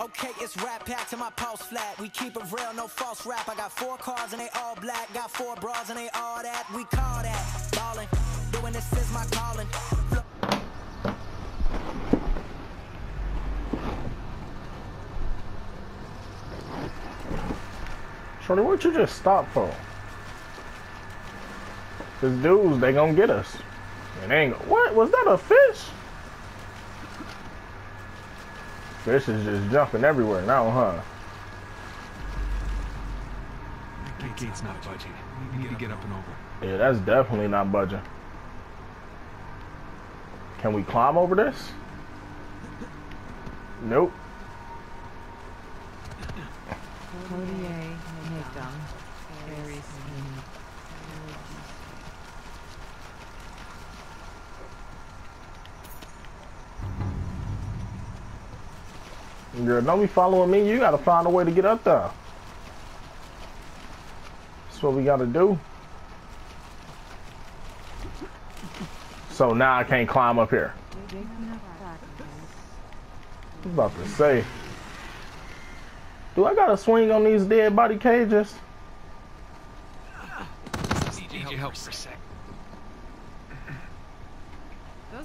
Okay, it's rap packed to my pulse flat. We keep it real, no false rap. I got 4 cars and they all black. Got 4 bras and they all that. We call that ballin'. Doing this is my calling. Shorty, what'd you just stop for? Cause dudes, they gonna get us. And they ain't gonna, what? Was that a fish? Fish is just jumping everywhere now, huh? That gate's not budging. We need to get up and over. Yeah, that's definitely not budging. Can we climb over this? Nope. Girl, don't be following me. You gotta find a way to get up there. That's what we gotta do. So now I can't climb up here. I was about to say, do I gotta swing on these dead body cages? Need your help for a sec.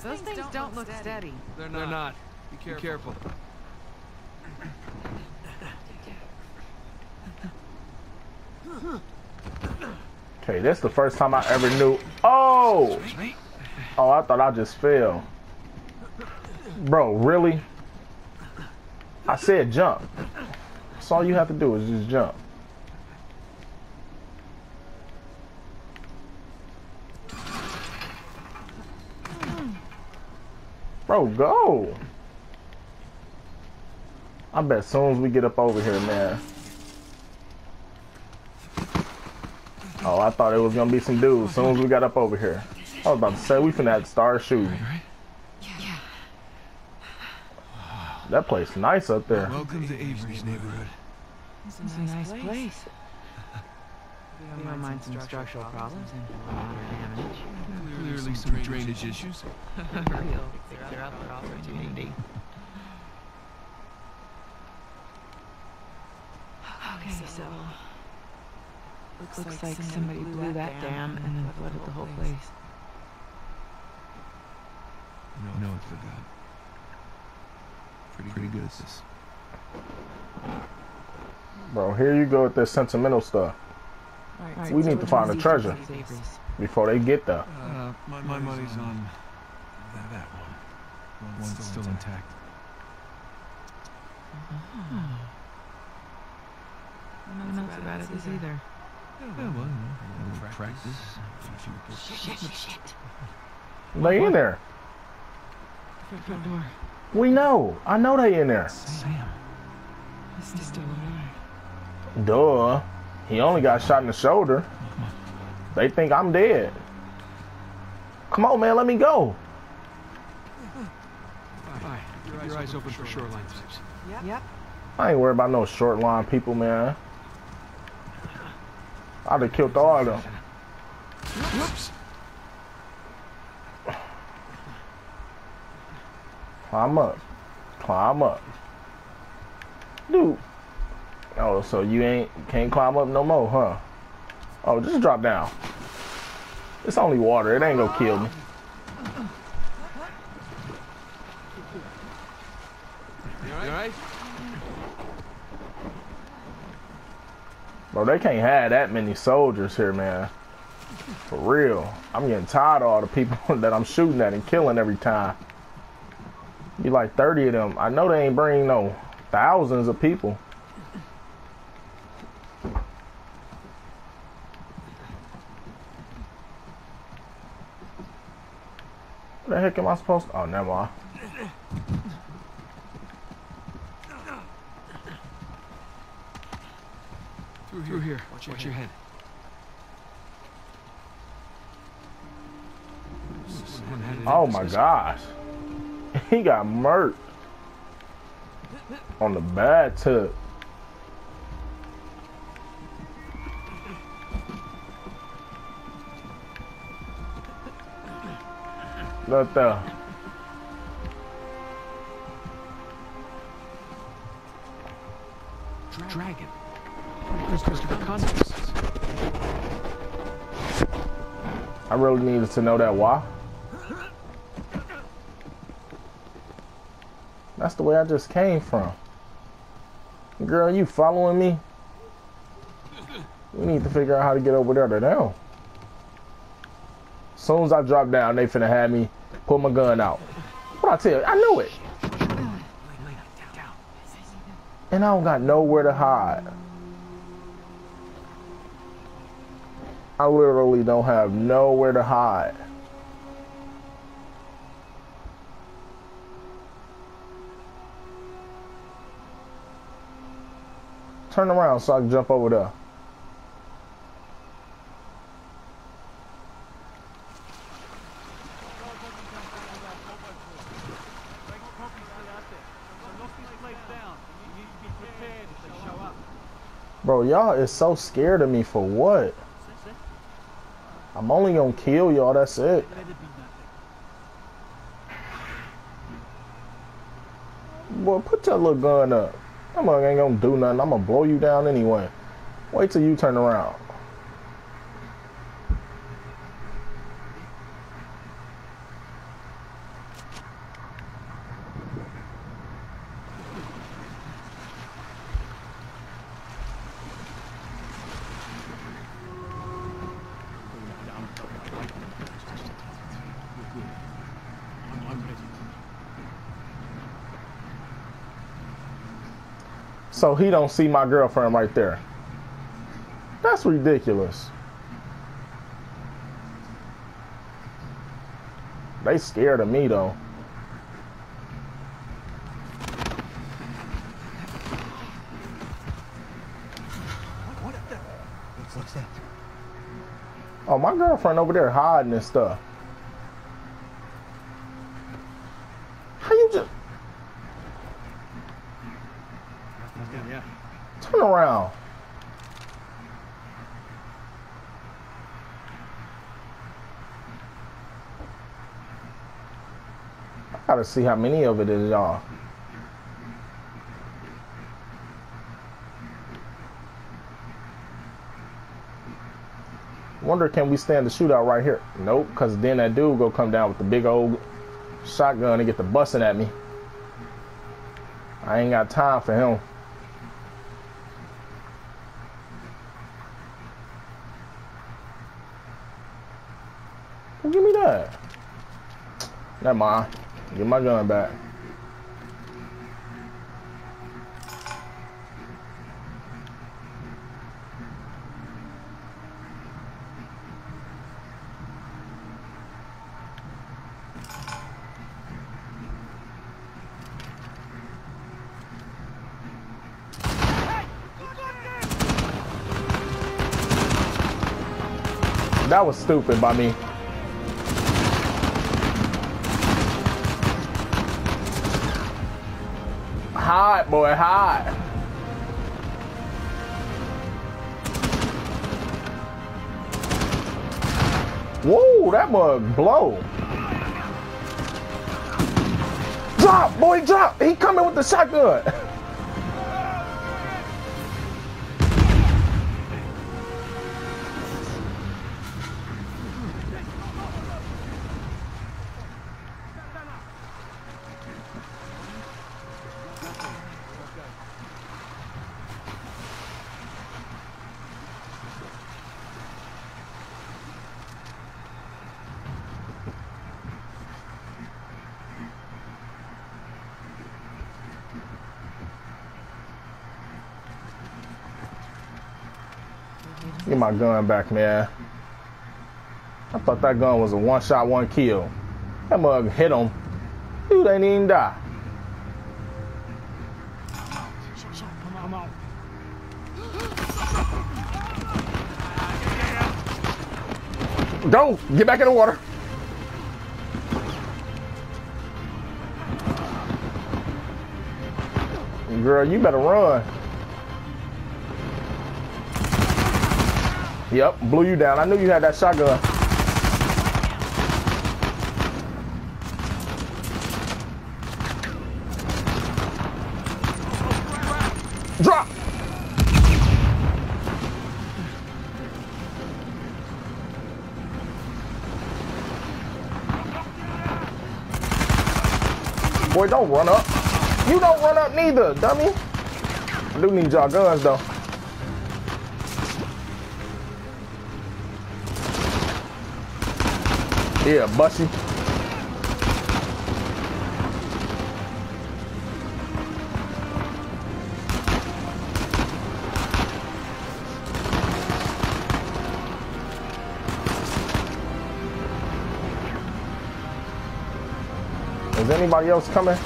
Those things don't look steady. They're not. Be careful. Okay, that's the first time I ever knew. Oh! Oh, I thought I just fell. Bro, really? I said jump. That's all you have to do is just jump. Bro, go! I bet as soon as we get up over here, man. Oh, I thought it was gonna be some dudes as soon as we got up over here. I was about to say, we finna have to start shooting. Right? Yeah. That place nice up there. Welcome to Avery's neighborhood. This is a nice place. We don't mind some structural problems and damage. Clearly some drainage issues. Real fixer-upper opportunity. Okay, so... Looks like somebody blew that dam and then flooded the whole place. No one forgot. Pretty good at this. Bro, here you go with this sentimental stuff. Right, we need to find the treasure before they get there. My money's on that one. One's still intact. Oh. No one else about it is either. Yeah, well, practice. Shit. They in there. Front door. We know. I know they in there. Sam. He's still alive. Duh. He only got shot in the shoulder. They think I'm dead. Come on, man. Let me go. Bye. Your eyes open for shoreline types. Yep. I ain't worried about no shortline people, man. I'd have killed all of them. Whoops. Climb up. Dude. Oh, so you can't climb up no more, huh? Oh, just drop down. It's only water. It ain't gonna kill me. You alright? Bro, they can't have that many soldiers here, man. For real. I'm getting tired of all the people that I'm shooting at and killing every time. Be like 30 of them. I know they ain't bringing no thousands of people. What the heck am I supposed to? Oh, never mind. Through here. Watch your head. Oh my gosh. He got murked. On the bad tip. Look there. dragon. I really needed to know that why. That's the way I just came from. Girl, you following me? We need to figure out how to get over there to now. As soon as I drop down, they finna have me pull my gun out. What I tell you? I knew it. And I don't got nowhere to hide. I literally don't have nowhere to hide. Turn around so I can jump over there. Bro, y'all is so scared of me for what? I'm only gonna kill y'all, that's it. Boy, put your little gun up. That mug ain't gonna do nothing. I'm gonna blow you down anyway. Wait till you turn around. So he don't see my girlfriend right there. That's ridiculous. They scared of me though. What's that? Oh, my girlfriend over there hiding and stuff. How you just... Turn around. I gotta see how many of it is, y'all. Wonder can we stand the shootout right here? Nope, because then that dude go come down with the big old shotgun and get the busting at me. I ain't got time for him. Give me that. Never mind. Get my gun back. That was stupid by me. Hot boy, hot. Whoa, that mug blow. Drop, boy, drop. He coming with the shotgun. Get my gun back, man. I thought that gun was a one-shot, one-kill. That mug hit him. Dude ain't even die. Go! Get back in the water. Girl, you better run. Yep, blew you down. I knew you had that shotgun. Drop! Boy, don't run up. You don't run up neither, dummy. I do need y'all guns, though. Yeah, bussy. Is anybody else coming?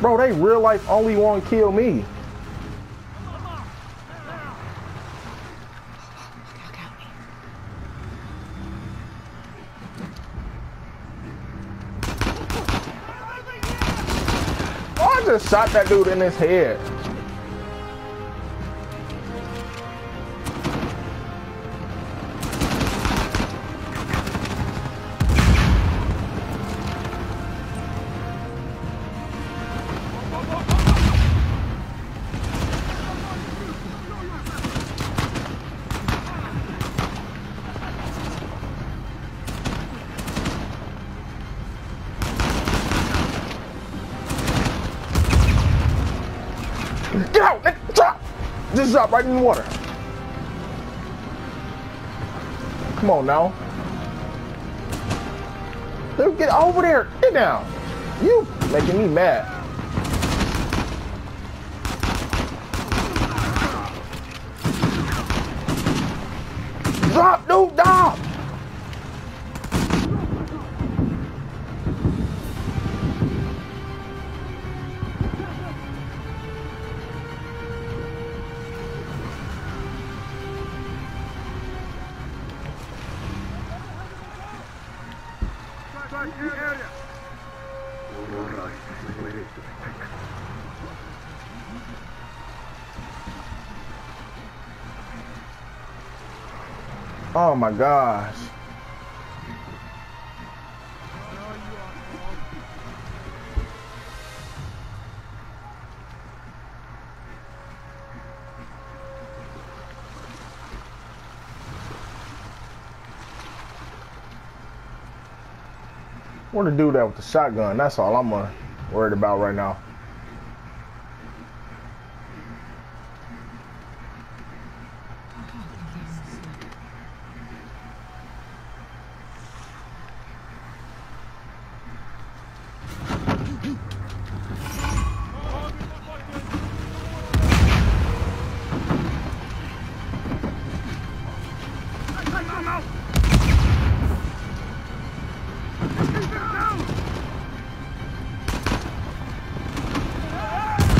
Bro, they real life only want to kill me. Oh, I just shot that dude in his head. Get out, Nick! Drop! Just drop right in the water. Come on now. Dude, get over there. Get down. You making me mad. Drop, dude, drop! Oh my gosh. I want to do that with the shotgun. That's all I'm worried about right now.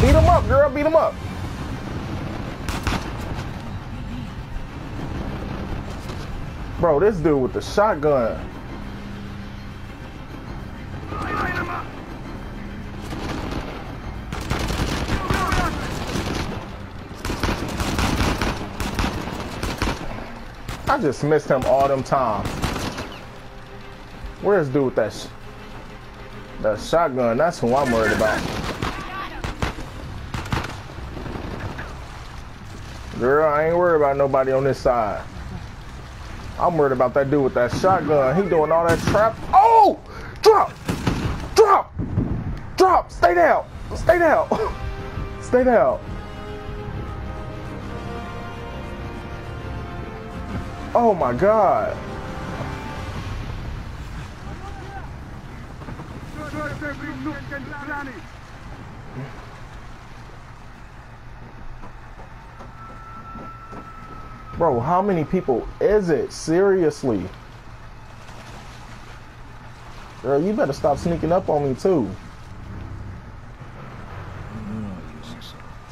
Beat him up, girl, beat him up. Bro, this dude with the shotgun. I just missed him all them times. Where's dude with that shotgun? That's who I'm worried about. Girl, I ain't worried about nobody on this side. I'm worried about that dude with that shotgun. He doing all that trap. Oh! Drop! Drop! Drop! Stay down! Stay down! Stay down! Oh my God! Bro, how many people is it? Seriously. Girl, you better stop sneaking up on me too.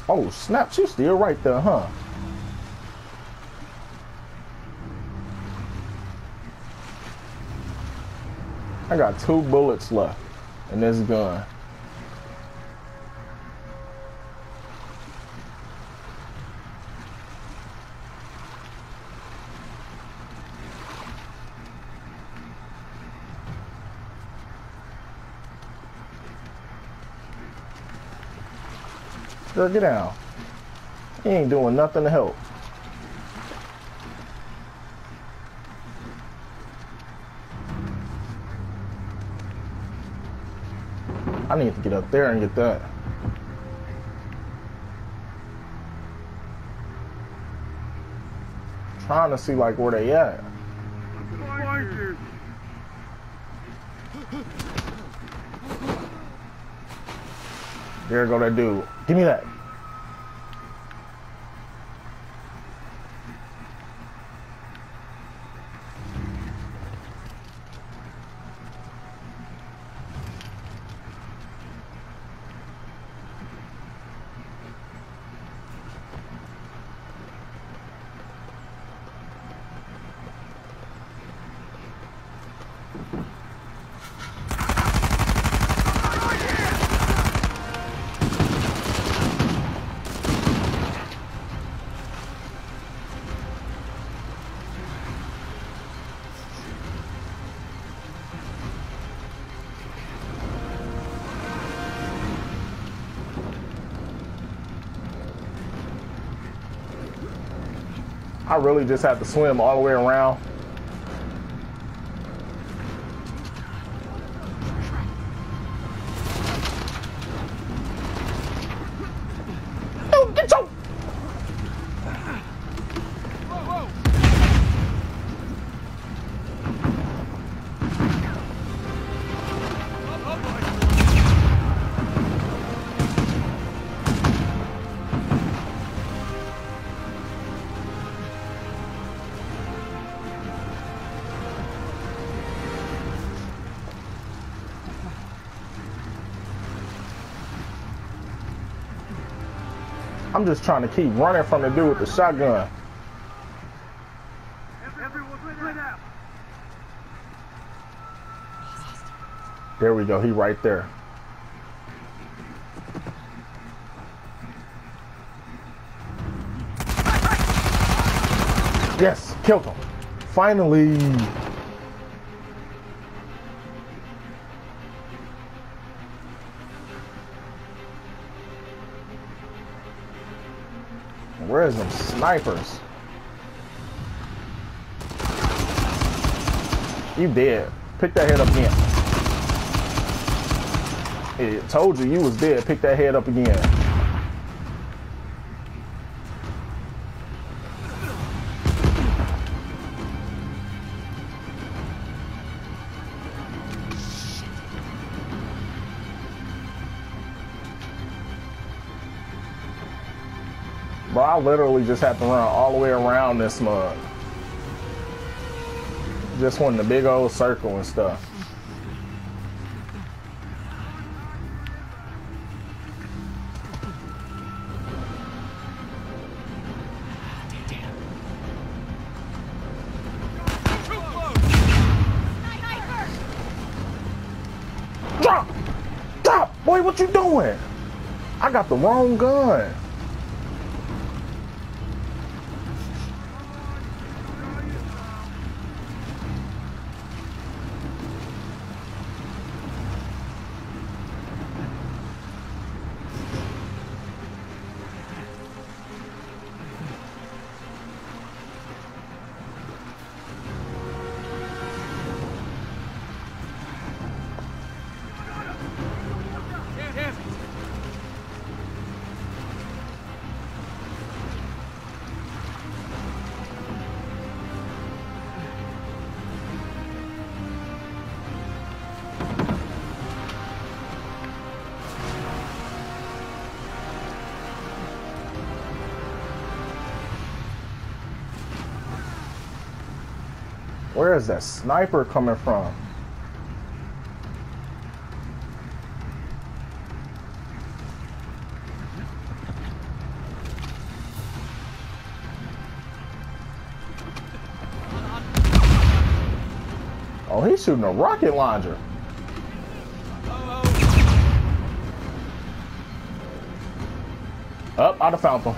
Oh, snap, you still right there, huh? I got 2 bullets left in this gun. Girl, get down. He ain't doing nothing to help. I need to get up there and get that. I'm trying to see like where they at. There go that dude. Give me that. I really just have to swim all the way around. Dude, get your... Whoa, I'm just trying to keep running from the dude with the shotgun. There we go, he right there. Yes, killed him. Finally. Where's them snipers? You dead. Pick that head up again. It told you was dead. Pick that head up again. Bro, I literally just have to run all the way around this mug. Just wanting the big old circle and stuff. Drop! Drop! Boy, what you doing? I got the wrong gun. Where is that sniper coming from? Oh, he's shooting a rocket launcher. Oh, I'd have found him.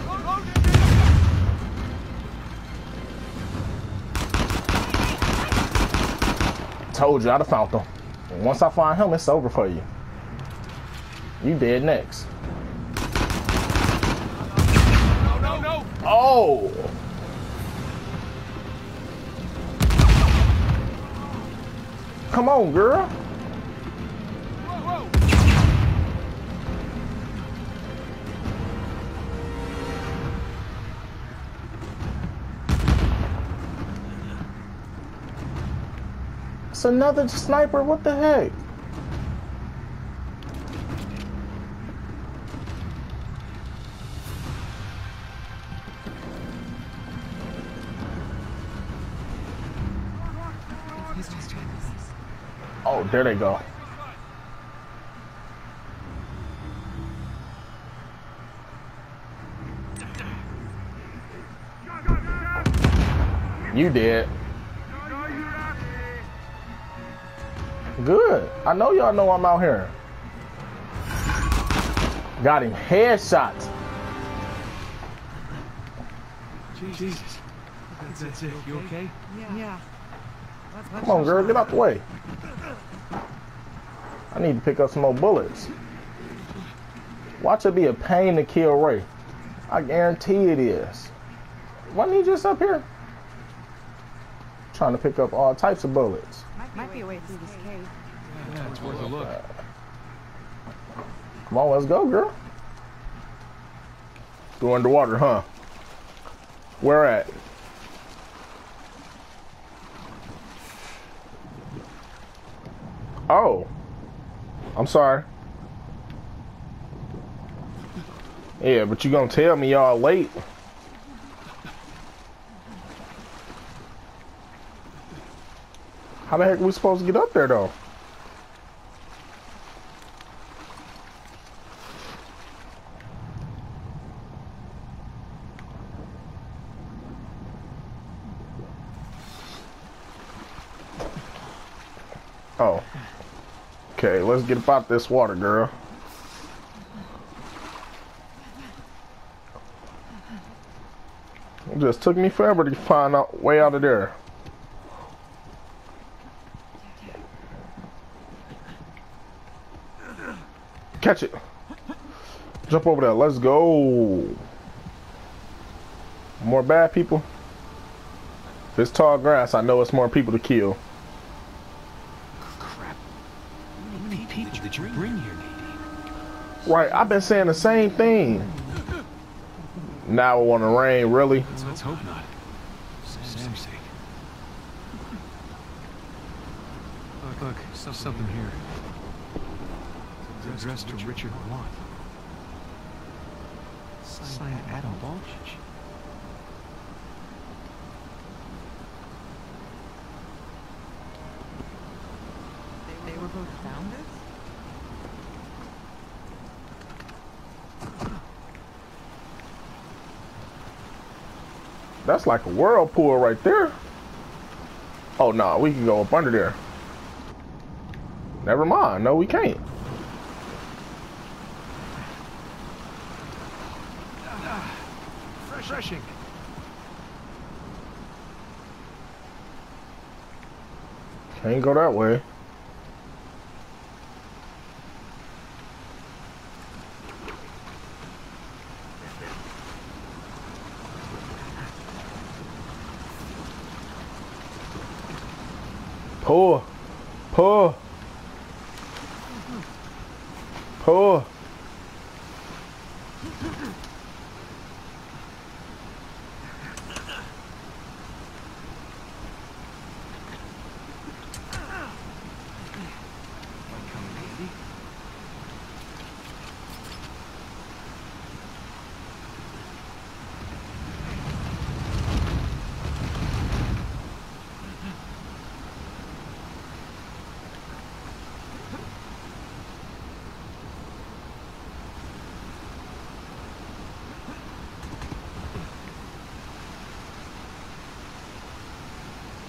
Told you I'd have found them. And once I find him, it's over for you. You dead next. No, no, no. Oh! Come on, girl. Whoa, whoa. It's another sniper, what the heck? Oh, there they go. You did. Good. I know y'all know I'm out here. Got him. Headshot. Jesus. That's it. You okay? Yeah. Come on, girl. Get out the way. I need to pick up some more bullets. Watch it be a pain to kill Ray. I guarantee it is. Wasn't he just up here? Trying to pick up all types of bullets. Might be a way through this cave. Yeah, it's worth a look. Come on, let's go, girl. Go underwater, huh? Where at? Oh. I'm sorry. Yeah, but you gonna tell me y'all late. How the heck are we supposed to get up there, though? Oh. Okay, let's get up out this water, girl. It just took me forever to find a way out of there. Catch it. Jump over there. Let's go. More bad people. If it's tall grass, I know it's more people to kill. Crap. How many people did you bring here, Nadine? Right. I've been saying the same thing. Now it want to rain, really? Let's hope not. Sam's sake. Look. Saw something here. Addressed to Richard Blunt. Signed Adam Balchich. They were both founders? That's like a whirlpool right there. Oh, no, we can go up under there. Never mind. No, we can't. Refreshing. Can't go that way. Pull. Pull. Pull.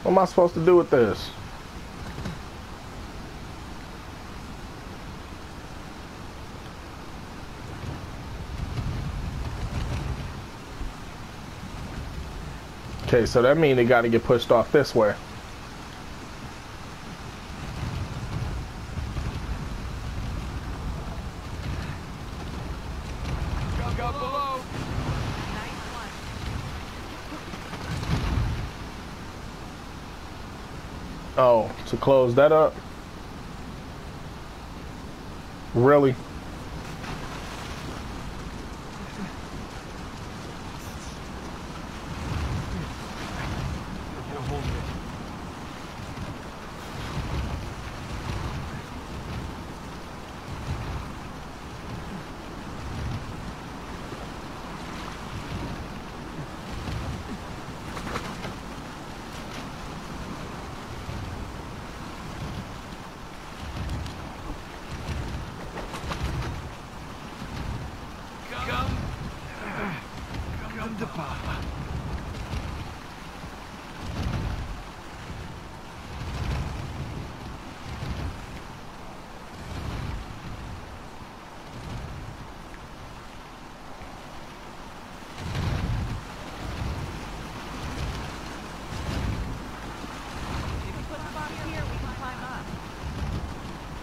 What am I supposed to do with this? Okay, so that means they gotta get pushed off this way. Oh, to close that up? Really?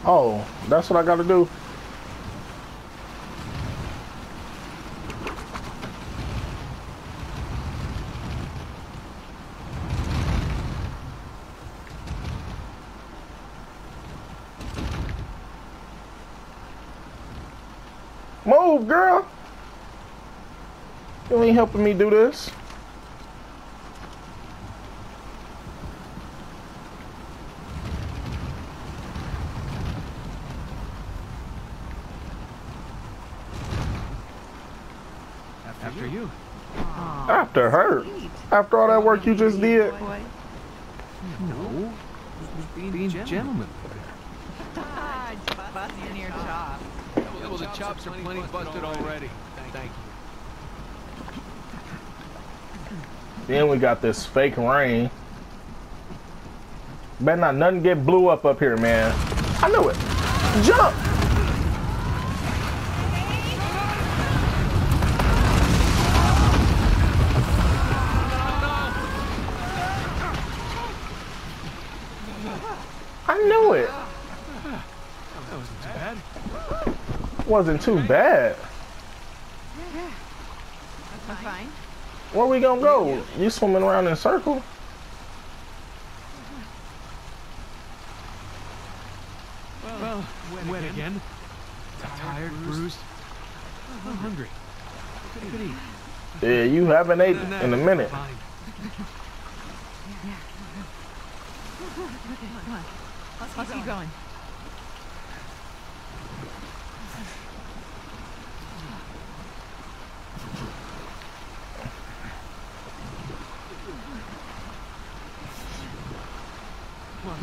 Oh, that's what I gotta do. Move, girl. You ain't helping me do this. After you. After her. After all that work you just did. No. Being gentlemen. Well, the chops are plenty busted already. Thank you. Then we got this fake rain. Better not nothing get blew up here, man. I knew it. Jump! I knew it. That wasn't bad. Wasn't too bad. I'm fine. Where we gonna go? You swimming around in a circle? Well, wet again. Tired, bruised. I'm hungry. Could eat. Yeah, you haven't ate in a minute. Let's keep going.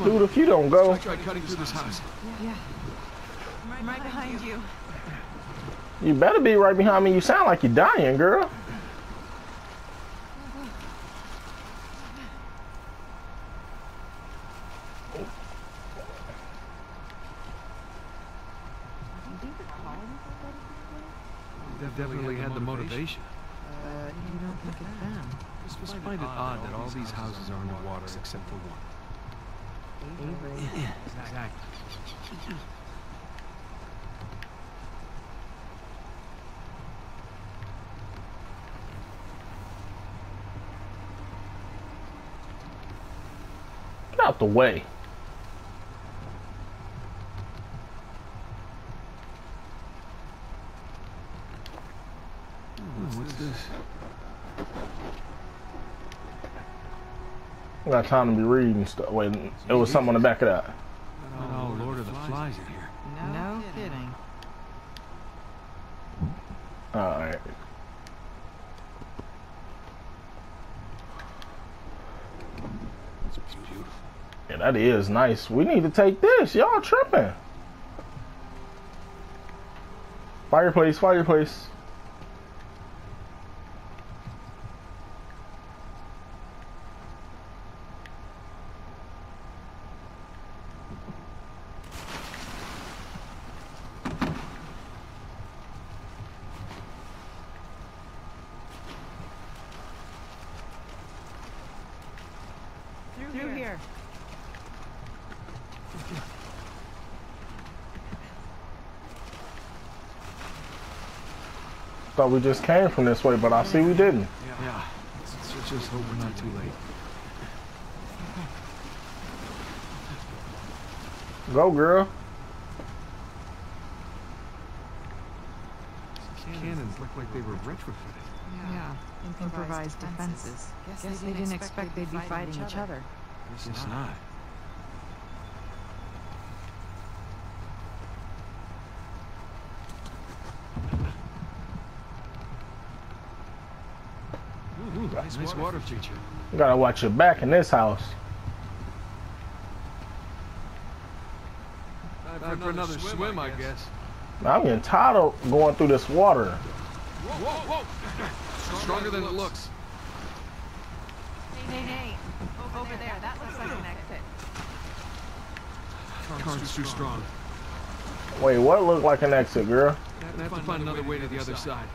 Dude, if you don't go, try cutting through this house. Yeah. I'm right behind you. You better be right behind me. You sound like you're dying, girl. They've definitely had the motivation. You don't think it's them. I find it odd that all these houses are underwater except for one. Yeah, exactly. Get out the way. What's this? I got time to be reading stuff. Wait, it was something on the back of that. Oh, Lord of the Flies in here. No kidding. Alright. Yeah, that is nice. We need to take this. Y'all tripping. Fireplace, fireplace. Here. Thought we just came from this way, but I see we didn't. Yeah. Let's just hope we're not too late. Go, girl. Cannons look like they were retrofitted. Yeah. Improvised defenses. Guess they didn't expect they'd be fighting each other. It's not. Ooh, nice water feature. You gotta watch your back in this house. Time for another swim, I guess. I'm getting tired of going through this water. Whoa! Stronger than it looks. Hey. Over there, that looks like an exit. Current's too strong. Wait, what looked like an exit, girl? I have to find another way to the other side.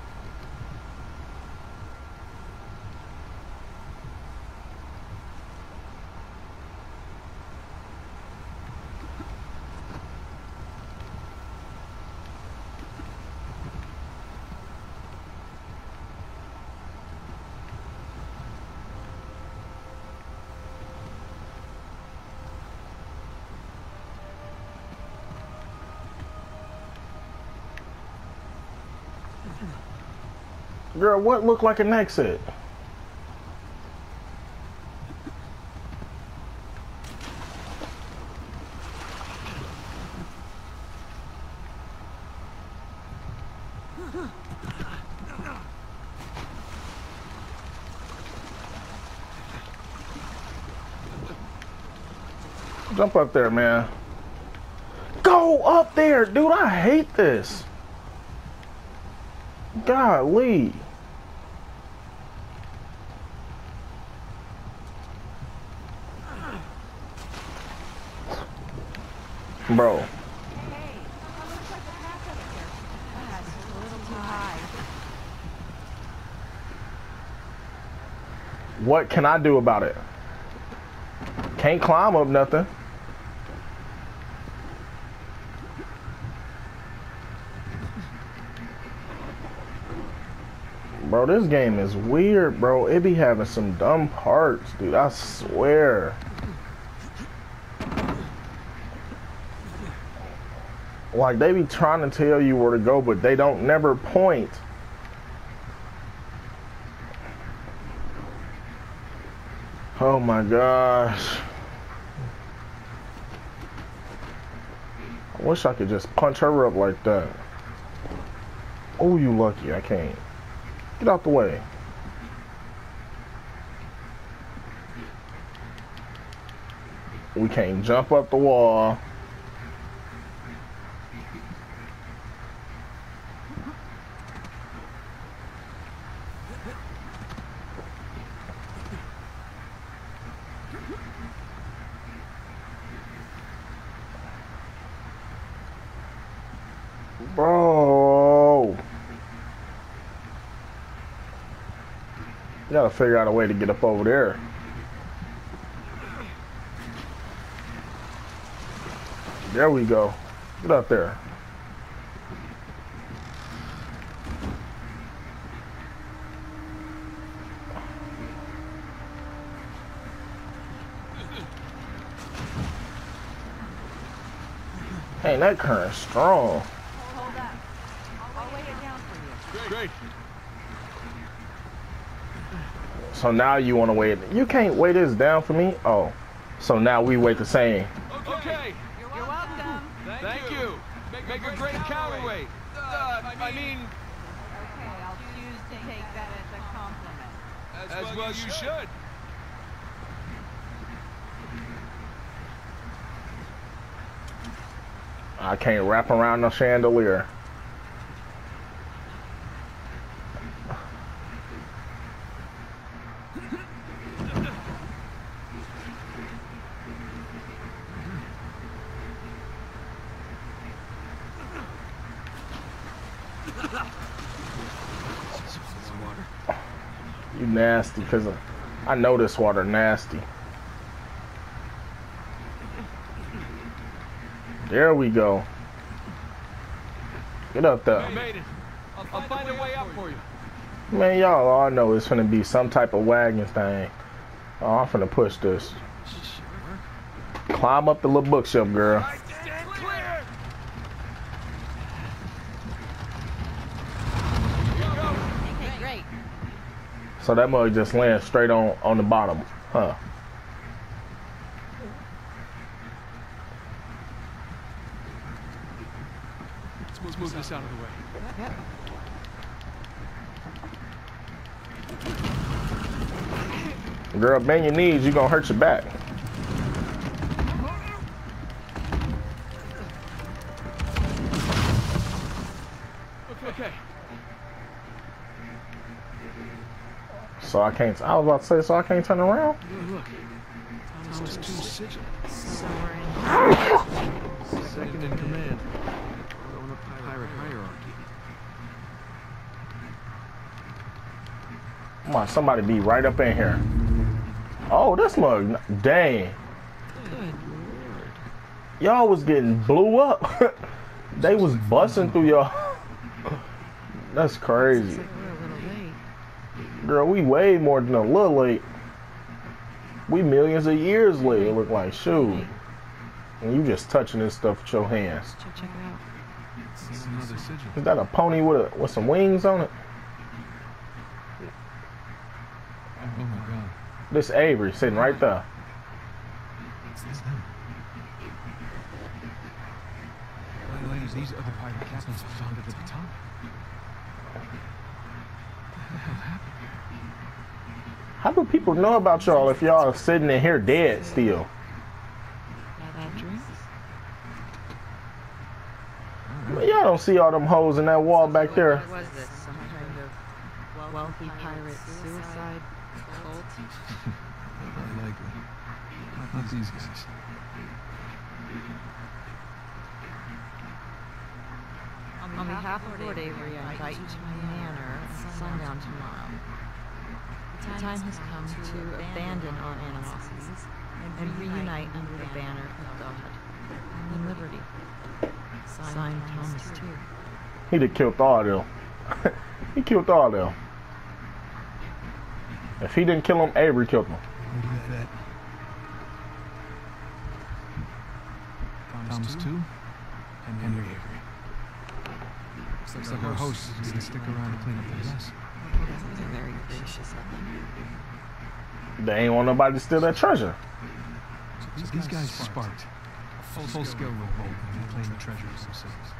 Girl, what looked like an exit? Jump up there, man. Go up there, dude. I hate this. Golly. Bro. What can I do about it? Can't climb up nothing. Bro, this game is weird, bro. It be having some dumb parts, dude. I swear. Like, they be trying to tell you where to go, but they don't never point. Oh my gosh. I wish I could just punch her up like that. Oh, you lucky. I can't. Get out the way. We can't jump up the wall. Gotta figure out a way to get up over there. There we go. Get up there. Hey, that current's strong. Hold up. I'll weigh it down for you. Great. So now you want to wait. You can't weigh this down for me? Oh. So now we wait the same. Okay. You're welcome. Thank you. Make a great counterweight. I mean... Okay, I'll choose to take that as a compliment. As well you should. I can't wrap around no chandelier. You nasty, because I know this water nasty. There we go. Get up there. I'll find a way up for you. Man, y'all all know it's gonna be some type of wagon thing. Oh, I'm finna push this. Climb up the little bookshelf, girl. So that mug just lands straight on the bottom, huh? Let's move this out of the way. Yep. Girl, bend your knees, you're gonna hurt your back. Okay. So I can't. I was about to say, so I can't turn around. Look, Thomas II sigil. Second in command. On the pirate hierarchy. Come on, somebody be right up in here. Oh, this mug. Dang. Y'all was getting blew up. They was busting through y'all. That's crazy. Girl, we way more than a little late. We millions of years late, it look like. Shoot. And you just touching this stuff with your hands. Check it out. Is that a pony with some wings on it? This Avery sitting right there. These other pirate castles were found at the top. What the hell happened here? How do people know about y'all if y'all are sitting in here dead still? Well, y'all don't see all them holes in that wall back there. What was this? Some kind of wealthy pirate suicide cult? Not likely. Not these guys. On behalf of Lord Avery, I invite you to my manor at sundown tomorrow. The time has come to abandon our animosities and reunite under the banner of God and liberty. Signed, Thomas II. He'd have killed all of them. He killed all of them. If he didn't kill them, Avery killed them. Thomas II and Henry Avery. Looks like our host is going to stick around and clean up the mess. Very gracious of them. They ain't want nobody to steal that treasure. So these guys sparked a full-scale revolt and claimed the treasure themselves.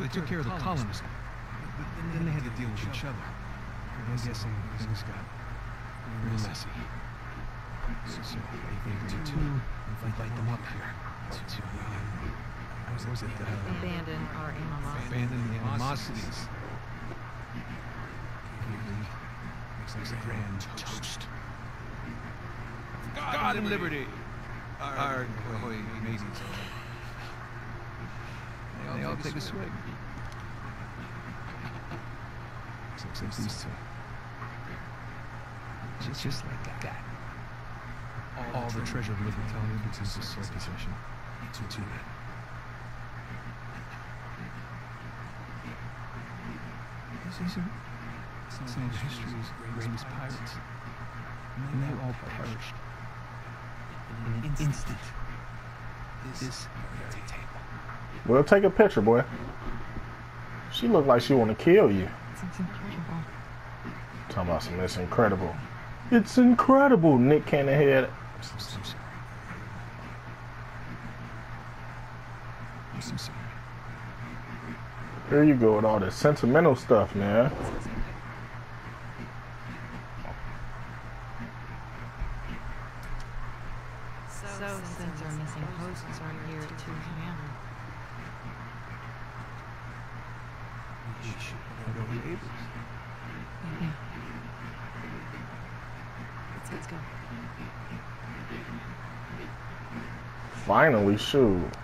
They took care of the colonists, but then they had to deal with each other. I'm guessing things got real messy. So Avery II, and light them up here. Was it abandon our animosities. Looks like a grand toast. God and liberty. Our amazing. They all take a swig. Looks like these two. Just like that. All the treasure of living Italian is a sole possession. To that. These are some of history's greatest pirates, and they all perished in an instant. This very table. Well, take a picture, boy. She looked like she want to kill you. It's incredible. Talking about some, it's incredible. It's incredible, Nick Cannonhead. I'm sorry. There you go with all this sentimental stuff, man. So since our missing hosts are near to Havana, we should go to Avery's. Yeah. Let's go. Finally, shoot.